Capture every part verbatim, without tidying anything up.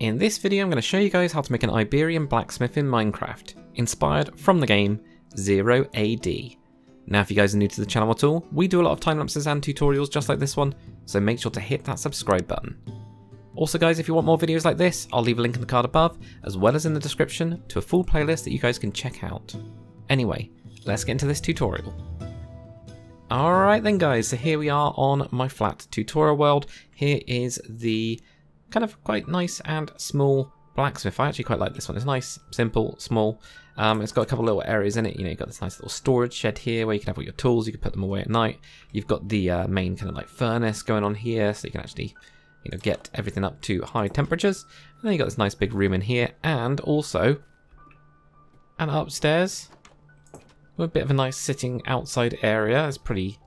In this video I'm going to show you guys how to make an Iberian blacksmith in Minecraft, inspired from the game zero A D. Now if you guys are new to the channel at all, we do a lot of time lapses and tutorials just like this one, so make sure to hit that subscribe button. Also guys, if you want more videos like this, I'll leave a link in the card above, as well as in the description, to a full playlist that you guys can check out. Anyway, let's get into this tutorial. Alright then guys, so here we are on my flat tutorial world. Here is the kind of quite nice and small blacksmith. I actually quite like this one. It's nice, simple, small. Um, it's got a couple little areas in it. You know, you've got this nice little storage shed here where you can have all your tools. You can put them away at night. You've got the uh, main kind of like furnace going on here, so you can actually, you know, get everything up to high temperatures. And then you've got this nice big room in here, and also an upstairs with a bit of a nice sitting outside area. It's pretty,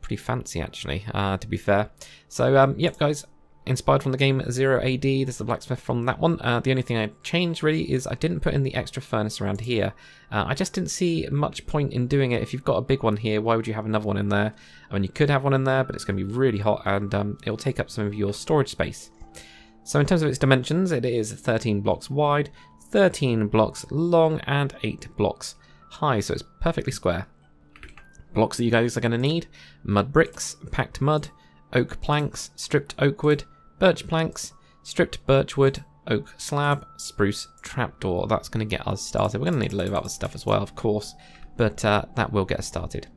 pretty fancy actually. Uh, to be fair. So um, yep, guys. Inspired from the game zero A D, there's the blacksmith from that one. Uh, the only thing I changed really is I didn't put in the extra furnace around here. Uh, I just didn't see much point in doing it. If you've got a big one here, why would you have another one in there? I mean, you could have one in there, but it's going to be really hot and um, it'll take up some of your storage space. So in terms of its dimensions, it is thirteen blocks wide, thirteen blocks long, and eight blocks high, so it's perfectly square. Blocks that you guys are going to need: mud bricks, packed mud, oak planks, stripped oak wood, birch planks, stripped birch wood, oak slab, spruce trapdoor. That's going to get us started. We're going to need a load of other stuff as well, of course, but uh, that will get us started.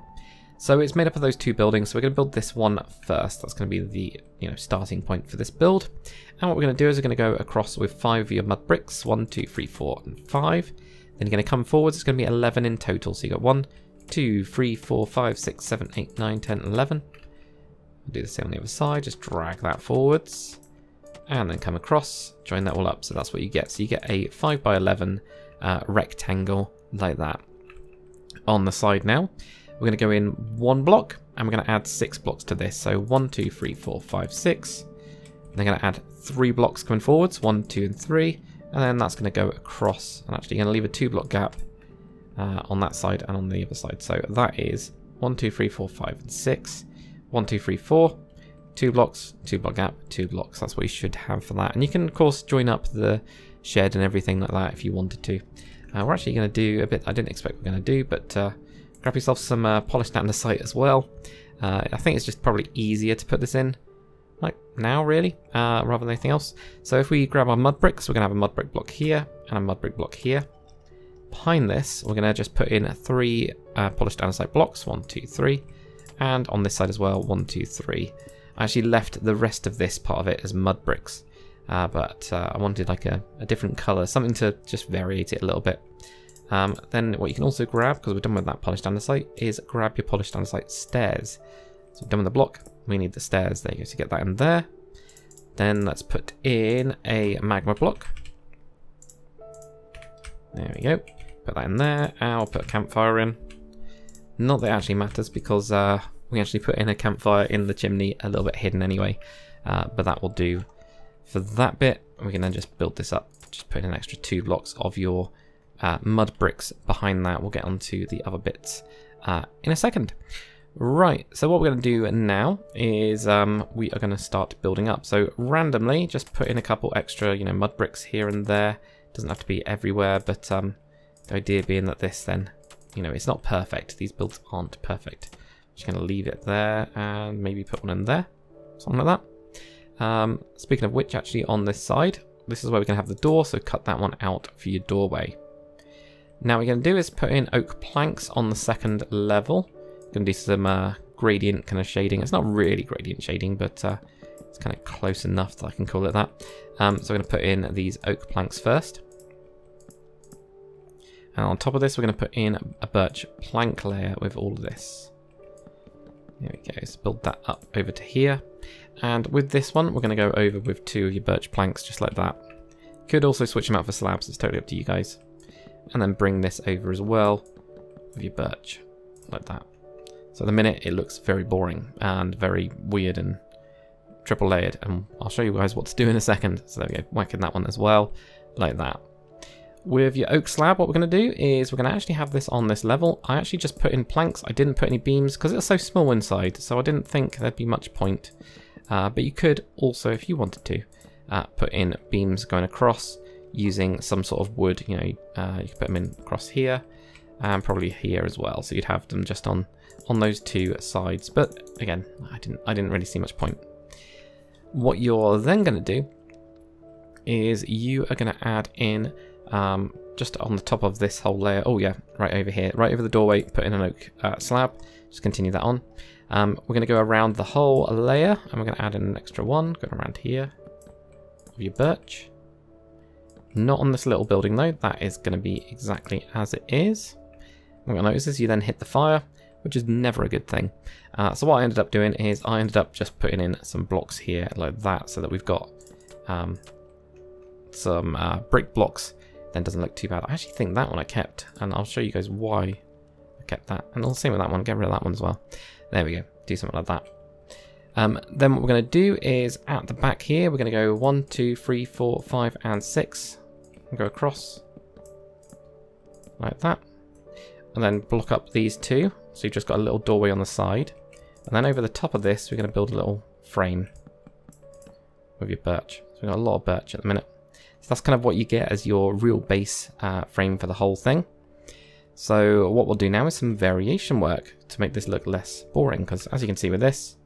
So it's made up of those two buildings, so we're going to build this one first. That's going to be the, you know, starting point for this build. And what we're going to do is we're going to go across with five of your mud bricks, one, two, three, four, and five. Then you're going to come forwards. It's going to be eleven in total. So you've got one, two, three, four, five, six, seven, eight, nine, ten, eleven. We'll do the same on the other side, just drag that forwards and then come across, join that all up. So that's what you get. So you get a five by eleven uh, rectangle like that. On the side now, we're going to go in one block and we're going to add six blocks to this. So one, two, three, four, five, six. And they're going to add three blocks coming forwards, one, two, and three. And then that's going to go across. I'm actually going to leave a two block gap uh, on that side and on the other side. So that is one, two, three, four, five, and six. One, two, three, four, two blocks, two block gap, two blocks. That's what you should have for that. And you can, of course, join up the shed and everything like that if you wanted to. Uh, we're actually going to do a bit I didn't expect we we're going to do, but uh, grab yourself some uh, polished andesite as well. Uh, I think it's just probably easier to put this in like now, really, uh, rather than anything else. So if we grab our mud bricks, we're going to have a mud brick block here and a mud brick block here. Behind this, we're going to just put in three uh, polished andesite blocks. One, two, three. And on this side as well, one, two, three. I actually left the rest of this part of it as mud bricks, uh, but uh, I wanted like a, a different color, something to just variate it a little bit. Um, then what you can also grab, because we're done with that polished andesite, is grab your polished andesite stairs. So we're done with the block, we need the stairs. There you go, so get that in there. Then let's put in a magma block. There we go, put that in there, and I'll put a campfire in. Not that it actually matters, because uh, we actually put in a campfire in the chimney, a little bit hidden anyway, uh, but that will do for that bit. We can then just build this up, just put in an extra two blocks of your uh, mud bricks behind that. We'll get onto the other bits uh, in a second. Right, so what we're going to do now is um, we are going to start building up. So randomly, just put in a couple extra, you know, mud bricks here and there. Doesn't have to be everywhere, but um, the idea being that this then, you know, it's not perfect. These builds aren't perfect. I'm just going to leave it there and maybe put one in there, something like that. Um, speaking of which, actually, on this side, this is where we're going to have the door, so cut that one out for your doorway. Now, what we're going to do is put in oak planks on the second level. Going to do some uh, gradient kind of shading. It's not really gradient shading, but uh, it's kind of close enough that I can call it that. Um, so I'm going to put in these oak planks first. And on top of this, we're going to put in a birch plank layer with all of this. There we go. So build that up over to here. And with this one, we're going to go over with two of your birch planks, just like that. Could also switch them out for slabs. It's totally up to you guys. And then bring this over as well with your birch, like that. So at the minute, it looks very boring and very weird and triple layered. And I'll show you guys what to do in a second. So there we go. Whacking that one as well, like that. With your oak slab, what we're going to do is we're going to actually have this on this level. I actually just put in planks. I didn't put any beams because it's so small inside, so I didn't think there'd be much point. Uh, but you could also, if you wanted to, uh, put in beams going across using some sort of wood. You know, uh, you can put them in across here and probably here as well. So you'd have them just on on those two sides. But again, I didn't I didn't really see much point. What you're then going to do is you are going to add in um, just on the top of this whole layer. Oh yeah, right over here, right over the doorway. Put in an oak uh, slab. Just continue that on. Um, we're going to go around the whole layer, and we're going to add in an extra one going around here of your birch. Not on this little building though, that is going to be exactly as it is. What you'll notice is you then hit the fire, which is never a good thing. Uh, so what I ended up doing is I ended up just putting in some blocks here like that, so that we've got um, some uh, brick blocks. Then doesn't look too bad. I actually think that one I kept, and I'll show you guys why I kept that. And I'll same with that one, get rid of that one as well. There we go, do something like that. Um, then what we're going to do is at the back here, we're going to go one, two, three, four, five, and six. And go across like that, and then block up these two, so you've just got a little doorway on the side. And then over the top of this, we're going to build a little frame with your birch. So we've got a lot of birch at the minute, so that's kind of what you get as your real base uh, frame for the whole thing. So what we'll do now is some variation work to make this look less boring, because as you can see with this,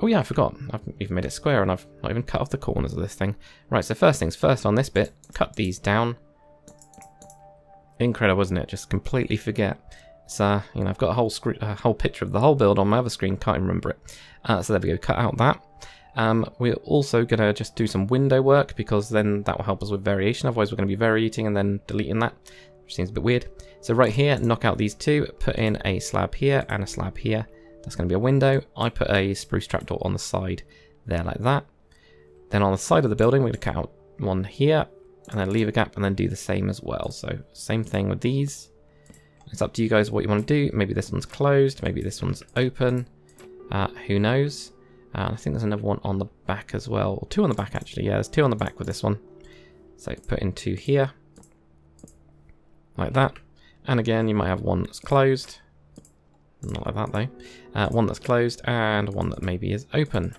oh yeah, I forgot, I've even made it square and I've not even cut off the corners of this thing. Right, so first things first on this bit, cut these down. Incredible, isn't it? Just completely forget. So, uh, you know, I've got a whole screen, a whole picture of the whole build on my other screen, can't even remember it. Uh, so there we go, cut out that. Um, we're also going to just do some window work, because then that will help us with variation, otherwise we're going to be variating and then deleting that, which seems a bit weird. So right here, knock out these two, put in a slab here and a slab here. That's going to be a window. I put a spruce trapdoor on the side there like that. Then on the side of the building, we're going to cut out one here and then leave a gap and then do the same as well. So same thing with these. It's up to you guys what you want to do. Maybe this one's closed, maybe this one's open. Uh, who knows? Uh, I think there's another one on the back as well. Or two on the back actually. Yeah, there's two on the back with this one. So put in two here like that. And again, you might have one that's closed. Not like that though. Uh, one that's closed and one that maybe is open.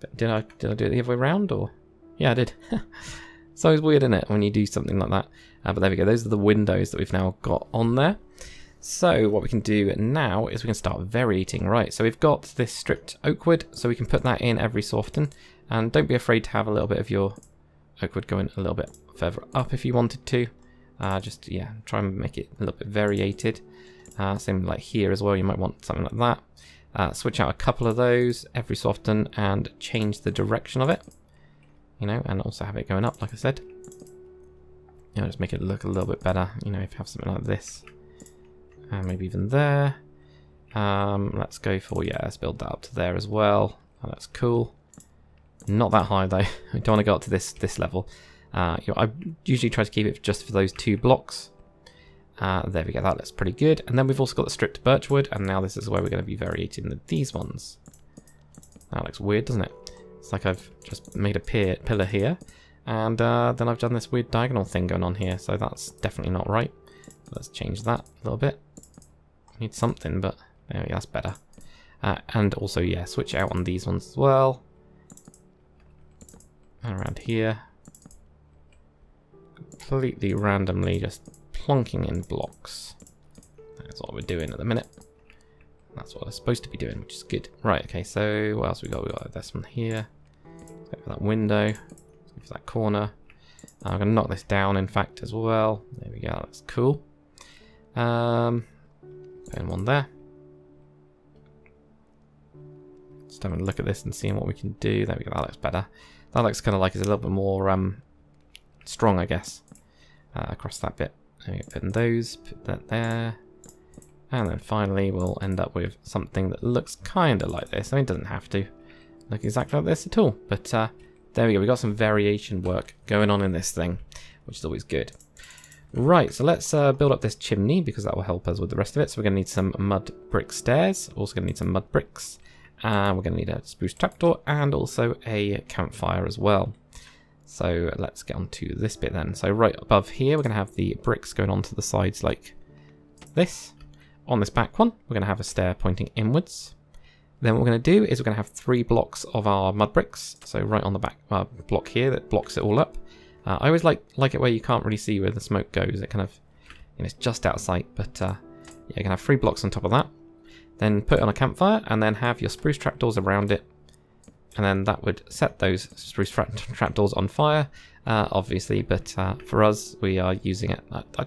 But did I did I do it the other way round? Or yeah, I did. It's always weird, isn't it, when you do something like that? Uh, but there we go. Those are the windows that we've now got on there. So what we can do now is we can start variating. Right. So we've got this stripped oak wood, so we can put that in every so often. And don't be afraid to have a little bit of your oak wood going a little bit further up if you wanted to. Uh, just yeah, try and make it a little bit variated. Uh, same like here as well, you might want something like that. Uh, switch out a couple of those every so often and change the direction of it, you know, and also have it going up like I said. You know, just make it look a little bit better, you know, if you have something like this. And maybe even there. Um, let's go for, yeah, let's build that up to there as well. Oh, that's cool. Not that high though, I don't want to go up to this this level. Uh, you know, I usually try to keep it just for those two blocks. Uh, there we go, that looks pretty good. And then we've also got the stripped birchwood, and now this is where we're going to be variating these ones. That looks weird, doesn't it? It's like I've just made a pier, pillar here, and uh, then I've done this weird diagonal thing going on here, so that's definitely not right. Let's change that a little bit. I need something, but there we go, that's better. Uh, and also, yeah, switch out on these ones as well. And around here. Completely randomly just plonking in blocks. That's what we're doing at the minute. That's what I'm supposed to be doing, which is good. Right, okay, so what else we got? We got this one here. Let's go for that window. Let's go for that corner. I'm gonna knock this down in fact as well. There we go, that looks cool. Um put in one there. Just having a look at this and seeing what we can do. There we go, that looks better. That looks kinda like it's a little bit more um strong, I guess. Uh, across that bit. Put in those, put that there, and then finally we'll end up with something that looks kind of like this. I mean, it doesn't have to look exactly like this at all, but uh, there we go. We got some variation work going on in this thing, which is always good. Right, so let's uh, build up this chimney, because that will help us with the rest of it. So we're going to need some mud brick stairs, also going to need some mud bricks, and we're going to need a spruce trapdoor and also a campfire as well. So let's get on to this bit then. So right above here, we're going to have the bricks going onto the sides like this. On this back one, we're going to have a stair pointing inwards. Then what we're going to do is we're going to have three blocks of our mud bricks. So right on the back uh, block here that blocks it all up. Uh, I always like like it where you can't really see where the smoke goes. It kind of, you know, it's just out of sight. But uh, yeah, you're going to have three blocks on top of that. Then put on a campfire and then have your spruce trapdoors around it. And then that would set those spruce tra trapdoors on fire, uh, obviously. But uh, for us, we are using it. I, I,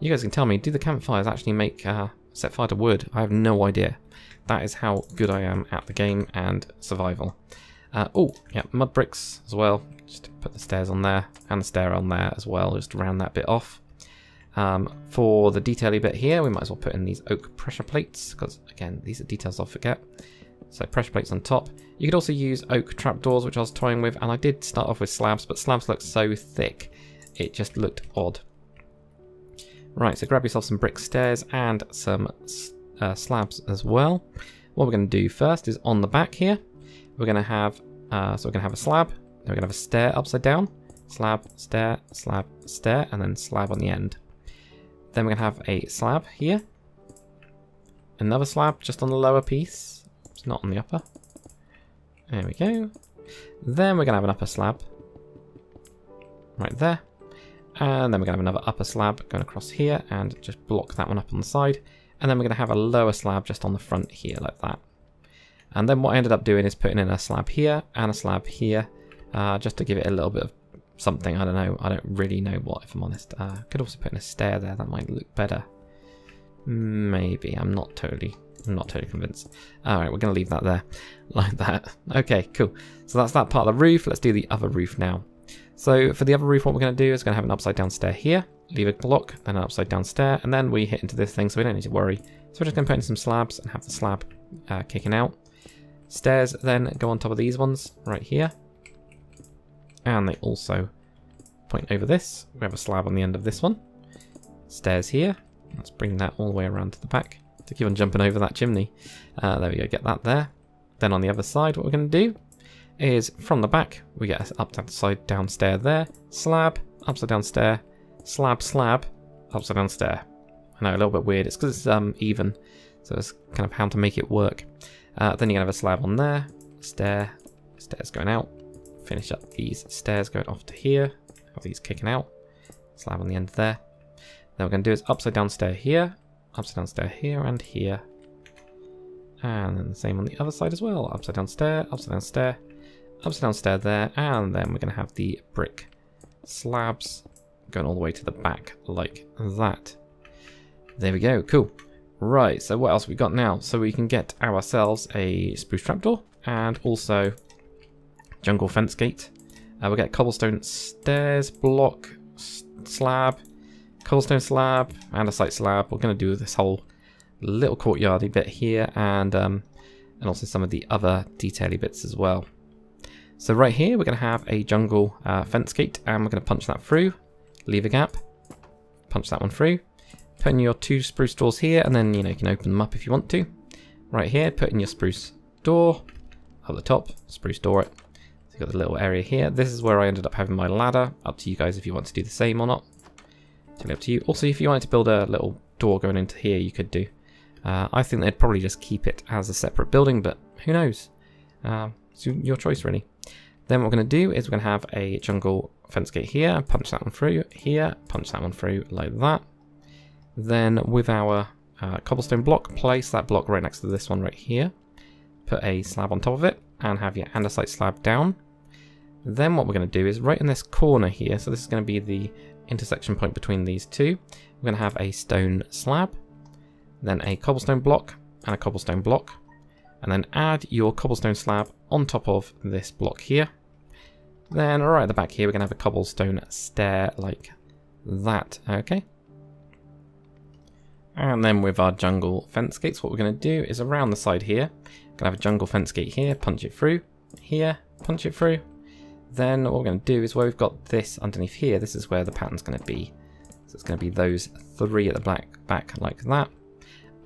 you guys can tell me, do the campfires actually make uh, set fire to wood? I have no idea. That is how good I am at the game and survival. Uh, oh, yeah, mud bricks as well. Just put the stairs on there and the stair on there as well. Just round that bit off. Um, for the detail-y bit here, we might as well put in these oak pressure plates because, again, these are details I'll forget. So pressure plates on top. You could also use oak trapdoors, which I was toying with, and I did start off with slabs, but slabs look so thick it just looked odd. Right, so grab yourself some brick stairs and some uh, slabs as well. What we're going to do first is on the back here, we're going to have uh, so we're going to have a slab, then we're going to have a stair upside down, slab, stair, slab, stair, and then slab on the end. Then we're going to have a slab here, another slab just on the lower piece. It's not on the upper. There we go. Then we're going to have an upper slab right there. And then we're going to have another upper slab going across here and just block that one up on the side. And then we're going to have a lower slab just on the front here like that. And then what I ended up doing is putting in a slab here and a slab here uh, just to give it a little bit of something. I don't know. I don't really know what, if I'm honest. I uh, could also put in a stair there. That might look better. Maybe. I'm not totally... I'm not totally convinced. All right, we're going to leave that there like that. Okay, cool. So that's that part of the roof. Let's do the other roof now. So for the other roof, what we're going to do is going to have an upside down stair here, leave a block, then an upside down stair, and then we hit into this thing, so we don't need to worry. So we're just going to put in some slabs and have the slab uh, kicking out. Stairs then go on top of these ones right here. And they also point over this. We have a slab on the end of this one. Stairs here. Let's bring that all the way around to the back. To keep on jumping over that chimney. Uh, there we go, get that there. Then on the other side, what we're going to do is from the back, we get an upside down stair there, slab, upside down stair, slab, slab, upside down stair. I know, a little bit weird. It's because it's um, even, so it's kind of how to make it work. Uh, then you're going to have a slab on there, stair, stairs going out, finish up these stairs going off to here, have these kicking out, slab on the end there. Then what we're going to do is upside down stair here, upside down stair here and here, and then the same on the other side as well, upside down stair, upside down stair, upside down stair there, and then we're going to have the brick slabs going all the way to the back like that. There we go, cool. Right, so what else we got now? So we can get ourselves a spruce trapdoor and also jungle fence gate. Uh, we'll get cobblestone stairs, block, slab, cobblestone slab and a site slab. We're going to do this whole little courtyardy bit here, and um, and also some of the other detaily bits as well. So right here we're going to have a jungle uh, fence gate, and we're going to punch that through, leave a gap, punch that one through, put in your two spruce doors here, and then you know you can open them up if you want to. Right here, put in your spruce door up the top, spruce door it. So you've got the little area here. This is where I ended up having my ladder. Up to you guys if you want to do the same or not. Totally up to you. Also, if you wanted to build a little door going into here, you could do. Uh, I think they'd probably just keep it as a separate building, but who knows? Uh, it's your choice, really. Then what we're going to do is we're going to have a jungle fence gate here, punch that one through, here, punch that one through, like that. Then with our uh, cobblestone block, place that block right next to this one right here. Put a slab on top of it, and have your andesite slab down. Then what we're going to do is right in this corner here, so this is going to be the intersection point between these two, we're going to have a stone slab, then a cobblestone block and a cobblestone block, and then add your cobblestone slab on top of this block here. Then right at the back here we're going to have a cobblestone stair like that. Okay, and then with our jungle fence gates, what we're going to do is around the side here we're going to have a jungle fence gate here, punch it through, here, punch it through. Then what we're going to do is where we've got this underneath here, this is where the pattern's going to be. So it's going to be those three at the black back like that.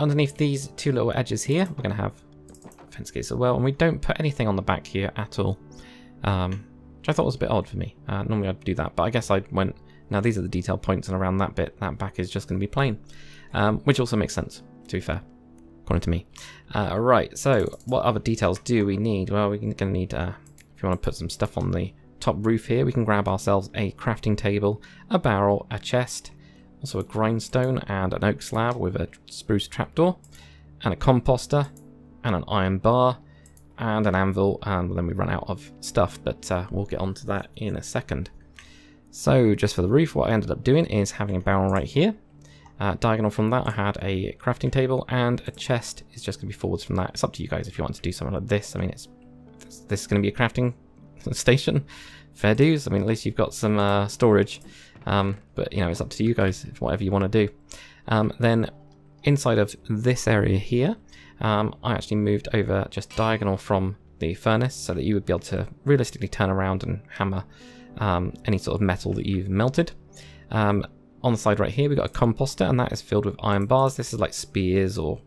Underneath these two little edges here, we're going to have fence gates as well. And we don't put anything on the back here at all, um, which I thought was a bit odd for me. Uh, normally I'd do that, but I guess I went, now these are the detail points, and around that bit, that back is just going to be plain, um, which also makes sense, to be fair. According to me. Uh, right, so what other details do we need? Well, we're going to need, uh, if you want to put some stuff on the top roof here, we can grab ourselves a crafting table, a barrel, a chest, also a grindstone and an oak slab with a spruce trapdoor, and a composter, and an iron bar, and an anvil, and then we run out of stuff, but uh, we'll get onto that in a second. So just for the roof, what I ended up doing is having a barrel right here. Uh, diagonal from that, I had a crafting table, and a chest is just going to be forwards from that. It's up to you guys if you want to do something like this. I mean, it's this, this is going to be a crafting station. Fair dues. I mean, at least you've got some uh, storage. Um, but, you know, it's up to you guys, whatever you want to do. Um, then inside of this area here, um, I actually moved over just diagonal from the furnace so that you would be able to realistically turn around and hammer um, any sort of metal that you've melted. Um, On the side right here, we've got a composter, and that is filled with iron bars. This is like spears or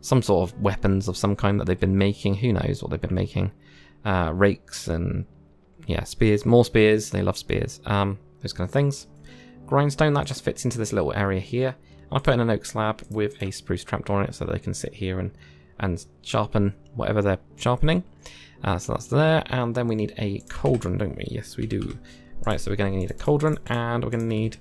some sort of weapons of some kind that they've been making. Who knows what they've been making? Uh, rakes and, yeah, spears. More spears. They love spears. Um, those kind of things. Grindstone, that just fits into this little area here. I put in an oak slab with a spruce trapdoor on it so they can sit here and, and sharpen whatever they're sharpening. Uh, so that's there. And then we need a cauldron, don't we? Yes, we do. Right, so we're going to need a cauldron, and we're going to need...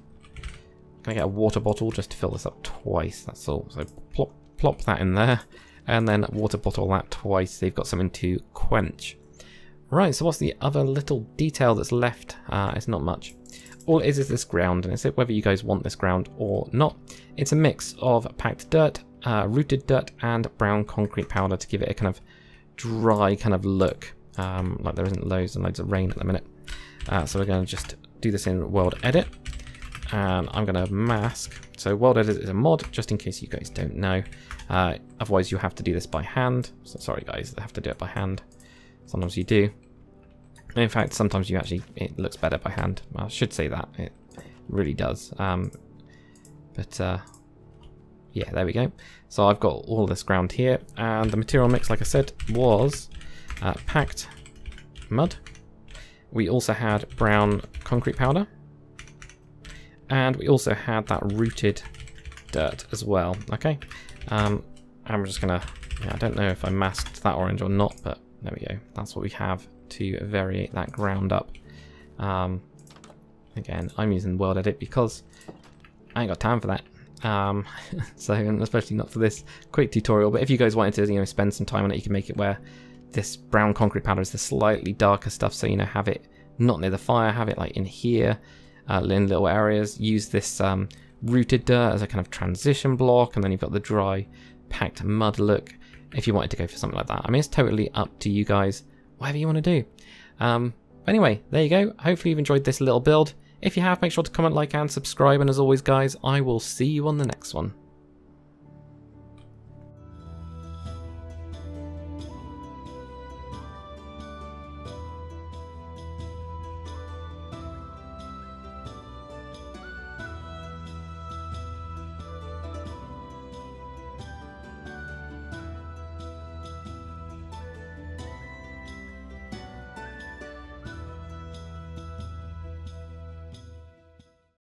Can I get a water bottle just to fill this up twice? That's all. So plop, plop that in there, and then water bottle that twice. They've got something to quench. Right. So what's the other little detail that's left? Uh, it's not much. All it is is this ground, and it's it whether you guys want this ground or not. It's a mix of packed dirt, uh, rooted dirt, and brown concrete powder to give it a kind of dry kind of look. Um, like there isn't loads and loads of rain at the minute. Uh, so we're going to just do this in World Edit. And I'm going to mask. So World Edit is a mod, just in case you guys don't know. Uh, otherwise, you have to do this by hand. So, sorry, guys, I have to do it by hand. Sometimes you do. And in fact, sometimes you actually, it looks better by hand. I should say that. It really does. Um, but, uh, yeah, there we go. So I've got all this ground here. And the material mix, like I said, was uh, packed mud. We also had brown concrete powder. And we also had that rooted dirt as well. Okay, um, I'm just gonna, yeah, I don't know if I masked that orange or not, but there we go. That's what we have to variate that ground up. Um, again, I'm using World Edit because I ain't got time for that. Um, so, and especially not for this quick tutorial, but if you guys wanted to, you know, spend some time on it, you can make it where this brown concrete powder is the slightly darker stuff. So, you know, have it not near the fire, have it like in here. Uh, in little areas, use this um, rooted dirt as a kind of transition block, and then you've got the dry packed mud look if you wanted to go for something like that. I mean, it's totally up to you guys, whatever you want to do. Um, anyway, there you go. Hopefully you've enjoyed this little build. If you have, make sure to comment, like, and subscribe, and as always, guys, I will see you on the next one.